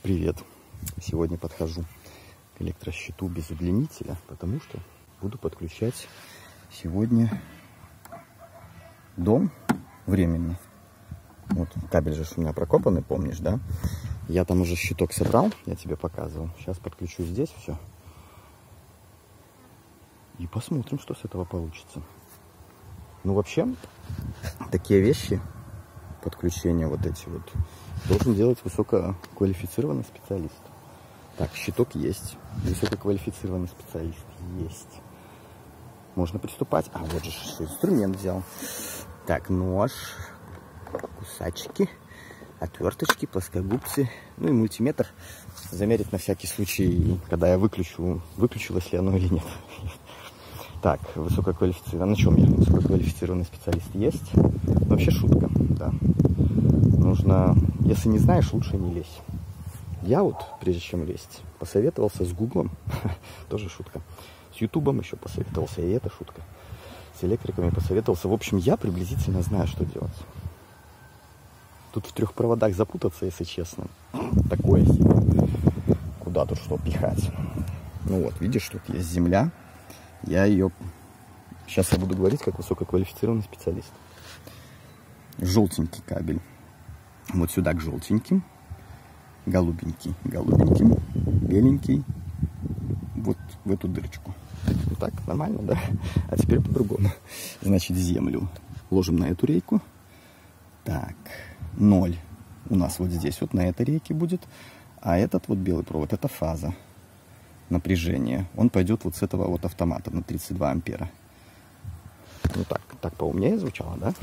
Привет! Сегодня подхожу к электрощиту без удлинителя, потому что буду подключать сегодня дом временный. Вот кабель же у меня прокопанный, помнишь, да? Я там уже щиток собрал, я тебе показывал. Сейчас подключу здесь все и посмотрим, что с этого получится. Ну, вообще, такие вещи, подключения вот эти вот, должен делать высококвалифицированный специалист. Так, щиток есть, высококвалифицированный специалист есть. Можно приступать. А, вот же инструмент взял. Так, нож, кусачки, отверточки, плоскогубцы, ну и мультиметр. Замерить на всякий случай, когда я выключу, выключилось ли оно или нет. Так, высококвалифицированный, на чем я? Высококвалифицированный специалист есть. Вообще шутка, да. Нужно, если не знаешь, лучше не лезь. Я вот, прежде чем лезть, посоветовался с Гуглом, тоже шутка. С Ютубом еще посоветовался, и это шутка. С электриками посоветовался. В общем, я приблизительно знаю, что делать. Тут в трех проводах запутаться, если честно. Такое себе. Куда тут что пихать? Ну вот, видишь, тут есть земля. Я ее... Сейчас я буду говорить как высококвалифицированный специалист. Желтенький кабель. Вот сюда к желтеньким. Голубенький, голубеньким. Беленький. Вот в эту дырочку. Вот так, нормально, да? А теперь по-другому. Значит, землю ложим на эту рейку. Так, 0 у нас вот здесь, вот на этой рейке будет. А этот вот белый провод, это фаза. Напряжение. Он пойдет вот с этого вот автомата на 32 ампера. Ну так поумнее звучало, да?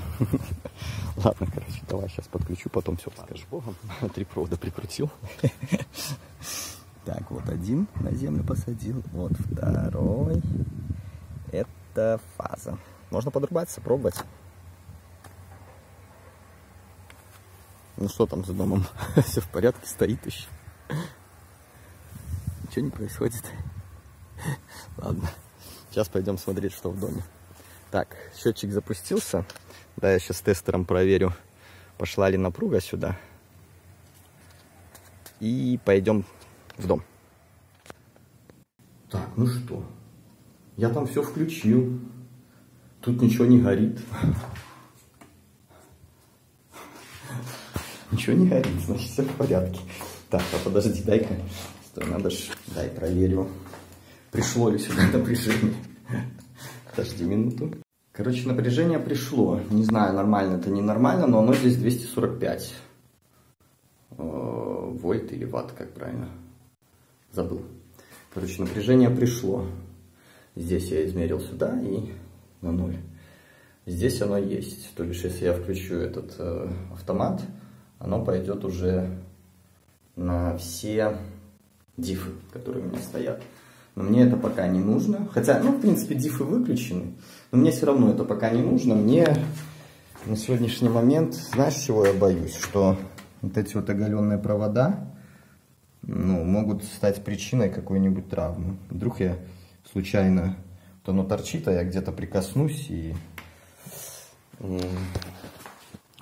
Ладно, короче, давай сейчас подключу, потом все скажу. Богом, 3 провода прикрутил. Так, вот один на землю посадил, вот второй. Это фаза. Можно подрубаться, пробовать. Ну что там за домом? Все в порядке, стоит еще. Ничего не происходит. Ладно, сейчас пойдем смотреть, что в доме. Так, счетчик запустился. Да, я сейчас тестером проверю, пошла ли напруга сюда. И пойдем в дом. Так, ну что, я там все включил. Тут ничего не горит. Ничего не горит, значит, все в порядке. Так, а подожди, дай-ка. Надо ж, дай проверю, пришло ли сюда напряжение. Подожди минуту. Короче, напряжение пришло. Не знаю, нормально это, не нормально, но оно здесь 245 вольт или ватт, как правильно. Забыл. Короче, напряжение пришло. Здесь я измерил сюда и на 0. Здесь оно есть. То бишь, если я включу этот автомат, оно пойдет уже на все... дифы, которые у меня стоят. Но мне это пока не нужно. Хотя, ну, в принципе, дифы выключены. Но мне все равно это пока не нужно. Мне на сегодняшний момент, знаешь, чего я боюсь? Что вот эти вот оголенные провода, ну, могут стать причиной какой-нибудь травмы. Вдруг я случайно, то оно торчит, а я где-то прикоснусь, и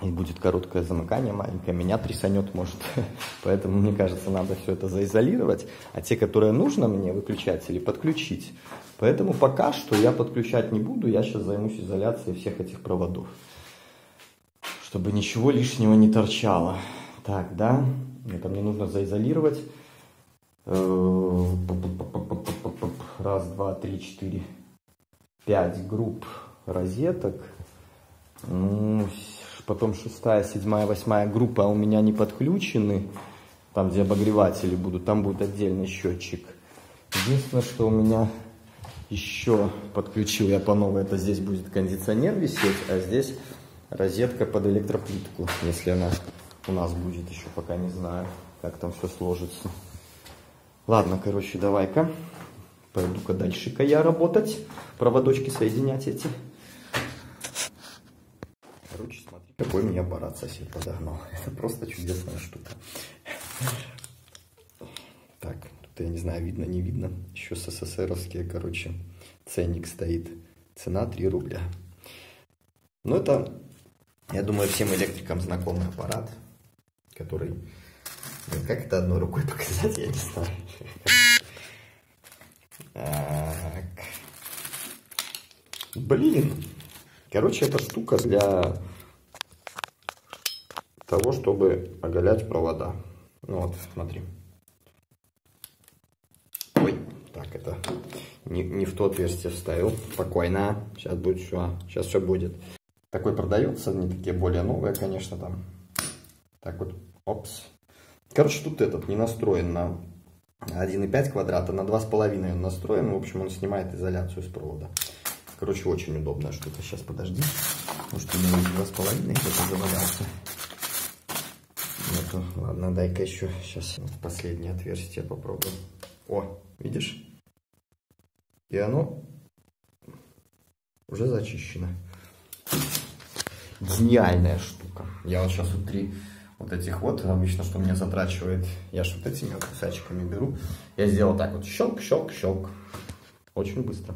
будет короткое замыкание маленькое, меня трясанет, может. Поэтому, мне кажется, надо все это заизолировать. А те, которые нужно мне выключать или подключить, поэтому пока что я подключать не буду. Я сейчас займусь изоляцией всех этих проводов, чтобы ничего лишнего не торчало. Так, да, это мне нужно заизолировать. Раз, два, три, четыре, 5 групп розеток. Потом 6, 7, 8 группа у меня не подключены. Там, где обогреватели будут, там будет отдельный счетчик. Единственное, что у меня еще подключил я по новой, это здесь будет кондиционер висеть, а здесь розетка под электроплитку. Если она у нас будет еще, пока не знаю, как там все сложится. Ладно, короче, давай-ка. Пойду-ка дальше-ка я работать. Проводочки соединять эти. Короче, смотри, какой меня аппарат сосед подогнал. Это просто чудесная штука. Так, тут я не знаю, видно, не видно. Еще СССРовские, короче, ценник стоит. Цена 3 рубля. Но это, я думаю, всем электрикам знакомый аппарат, который Как это одной рукой показать, я не знаю. Так. Блин. Короче, это штука для того, чтобы оголять провода. Ну вот, смотри. Ой, так, это не в то отверстие вставил. Спокойно. Сейчас будет все. Сейчас все будет. Такой продается, они такие более новые, конечно, там. Так вот. Опс. Короче, тут этот не настроен на 1,5 квадрата, на 2,5 он настроен. В общем, он снимает изоляцию с провода. Короче, очень удобная штука. Сейчас, подожди. Может, у меня 2,5 где-то завалялся. Нету. Ладно, дай-ка еще сейчас последнее отверстие попробую. О, видишь? И оно уже зачищено. Гениальная штука. Я вот сейчас вот три... Вот этих вот, обычно, что меня затрачивает, я же вот этими вот кусачками беру. Я сделал так вот, щелк, щелк, щелк. Очень быстро.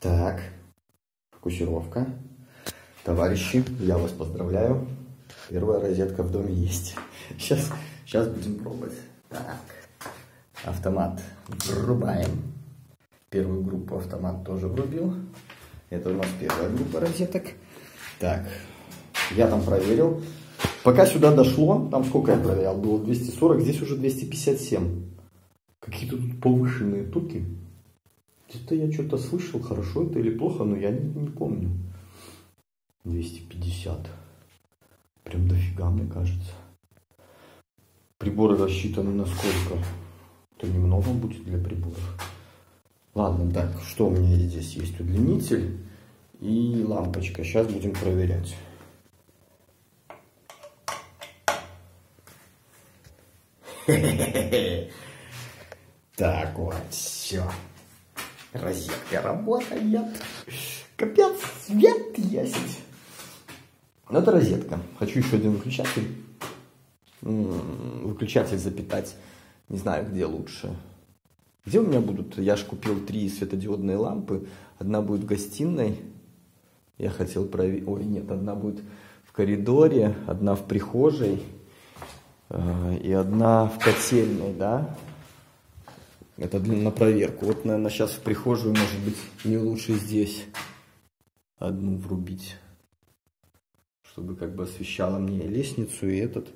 Так, фокусировка. Товарищи, я вас поздравляю. Первая розетка в доме есть. Сейчас будем пробовать. Так, автомат врубаем. Первую группу автомат тоже врубил. Это у нас первая группа розеток. Так, я там проверил. Пока сюда дошло, там сколько я проверял, было 240, здесь уже 257. Какие-то тут повышенные туки. Где-то я что-то слышал, хорошо это или плохо, но я не помню. 250. Прям дофига, мне кажется. Приборы рассчитаны на сколько? Это немного будет для приборов. Ладно, так, что у меня здесь есть? Удлинитель и лампочка. Сейчас будем проверять. Так вот, все. Розетка работает. Капец, свет есть. Это розетка. Хочу еще один выключатель. Выключатель запитать. Не знаю, где лучше. Где у меня будут? Я же купил 3 светодиодные лампы. Одна будет в гостиной. Я хотел проверить. Ой, нет, одна будет в коридоре, одна в прихожей. И одна в котельной, да? Это на проверку. Вот, наверное, сейчас в прихожую, может быть, не лучше здесь одну врубить. Чтобы как бы освещала мне лестницу и этот.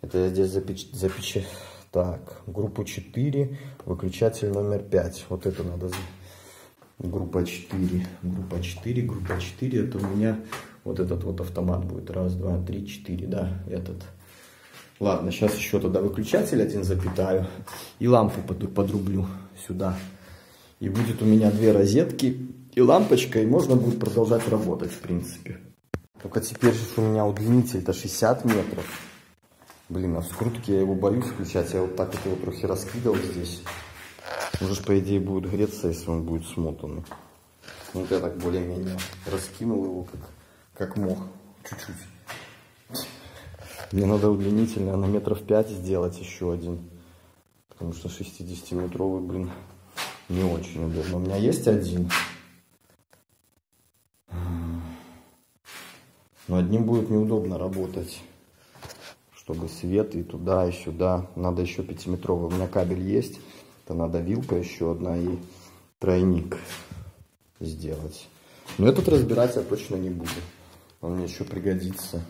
Это я здесь запечатаю. Так, группу 4, выключатель номер 5. Вот это надо... Группа 4. Группа 4, группа 4. Это у меня вот этот вот автомат будет. Раз, два, три, 4, да, этот... Ладно, сейчас еще тогда выключатель один запитаю и лампу подрублю сюда. И будет у меня 2 розетки и лампочка, и можно будет продолжать работать, в принципе. Только теперь у меня удлинитель-то 60 метров. Блин, а в скрутке я его боюсь включать. Я вот так вот его трохи раскидал здесь. Уже, по идее, будет греться, если он будет смотанный. Вот я так более-менее раскинул его как мог. Чуть-чуть. Мне надо удлинитель, наверное, метров 5 сделать еще один. Потому что 60-метровый, блин, не очень удобно. У меня есть один. Но одним будет неудобно работать. Чтобы свет и туда, и сюда. Надо еще 5-метровый. У меня кабель есть. Это надо вилка еще одна и тройник сделать. Но этот разбирать я точно не буду. Он мне еще пригодится.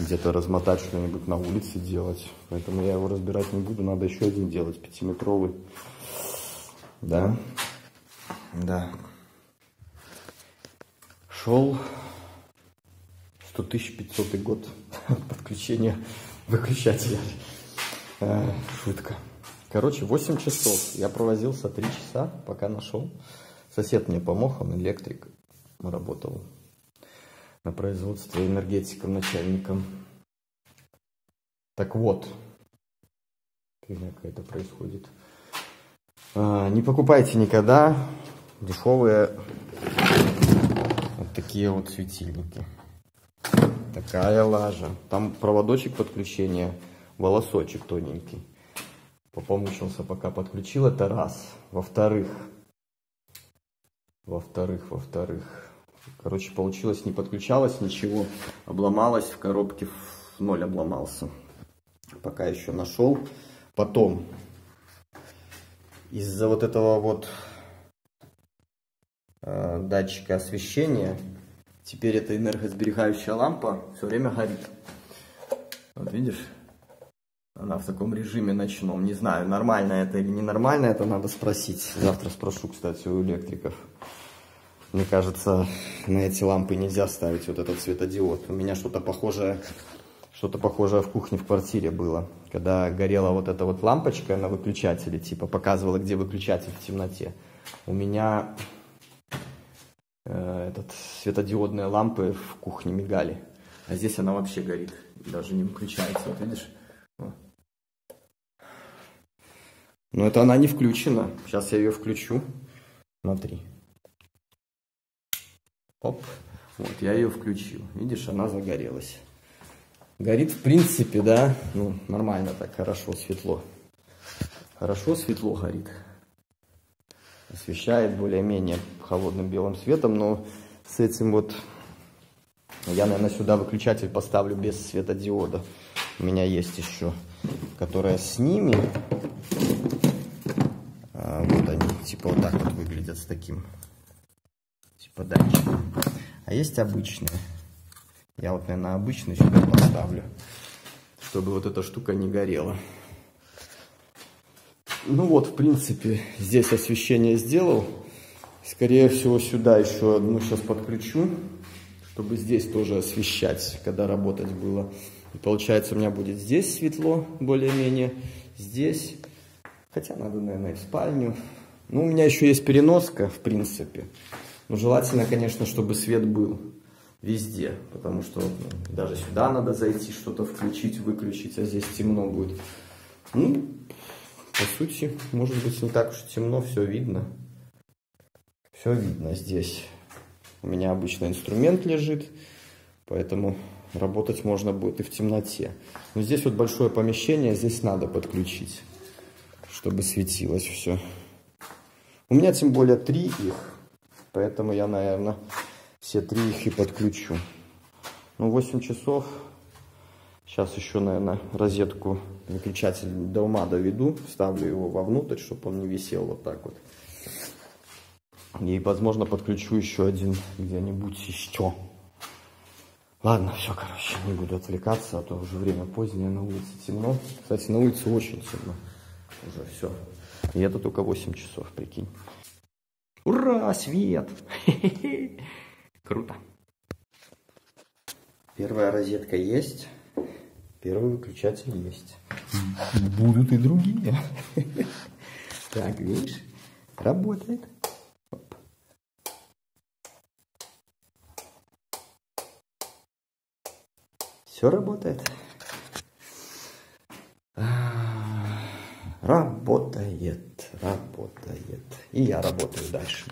Где-то размотать что-нибудь на улице делать. Поэтому я его разбирать не буду. Надо еще один делать, 5-метровый. Да? Да. Шел 10500 год подключения выключателя. Шутка. Короче, 8 часов. Я провозился 3 часа, пока нашел. Сосед мне помог, он электрик. Работал на производстве энергетиком, начальником. Так вот. Фигня какая-то происходит. Не покупайте никогда дешевые вот такие вот светильники. Такая лажа. Там проводочек подключения, волосочек тоненький. Попомучился, пока подключил. Это раз. Во-вторых. Короче, получилось, не подключалось, ничего, обломалось, в коробке в ноль обломался. пока еще нашел. Потом из-за вот этого вот датчика освещения теперь эта энергосберегающая лампа все время горит. Вот видишь, она в таком режиме ночном. Не знаю, нормально это или ненормально, это надо спросить. Завтра спрошу, кстати, у электриков. Мне кажется, на эти лампы нельзя ставить вот этот светодиод. У меня что-то похожее в кухне, в квартире было. Когда горела вот эта вот лампочка на выключателе, типа показывала, где выключатель в темноте. У меня светодиодные лампы в кухне мигали. А здесь она вообще горит, даже не выключается, вот видишь? Но это она не включена. Сейчас я ее включу. Смотри. Оп. Вот, я ее включил. Видишь, она загорелась. Горит, в принципе, да. Ну, нормально так, хорошо, светло. Хорошо, светло горит. Освещает более-менее холодным белым светом, но с этим вот... Я, наверное, сюда выключатель поставлю без светодиода. У меня есть еще, которая с ними. Вот они, типа вот так вот выглядят с таким, типа датчиком. А есть обычные. Я вот, наверное, обычный сюда поставлю, чтобы вот эта штука не горела. Ну вот, в принципе, здесь освещение сделал. Скорее всего, сюда еще одну сейчас подключу, чтобы здесь тоже освещать, когда работать было. И получается, у меня будет здесь светло, более-менее, здесь. Хотя надо, наверное, и в спальню. Ну, у меня еще есть переноска, в принципе. Но желательно, конечно, чтобы свет был везде. Потому что даже сюда надо зайти, что-то включить, выключить, а здесь темно будет. Ну, по сути, может быть, не так уж темно, все видно. Все видно здесь. У меня обычно инструмент лежит, поэтому работать можно будет и в темноте. Но здесь вот большое помещение, здесь надо подключить, чтобы светилось все. У меня тем более три их, поэтому я, наверное, все три их и подключу. Ну, 8 часов. Сейчас еще, наверное, розетку, выключатель до ума доведу, вставлю его вовнутрь, чтобы он не висел вот так вот. И, возможно, подключу еще один где-нибудь еще. Ладно, все, короче, не буду отвлекаться, а то уже время позднее, на улице темно. Кстати, на улице очень темно. Уже все. И это только 8 часов, прикинь. Ура, свет! Хе-хе-хе. Круто. Первая розетка есть. Первый выключатель есть. Будут и другие. Так, видишь, работает. Оп. Все работает. Работает, работает. И я работаю дальше.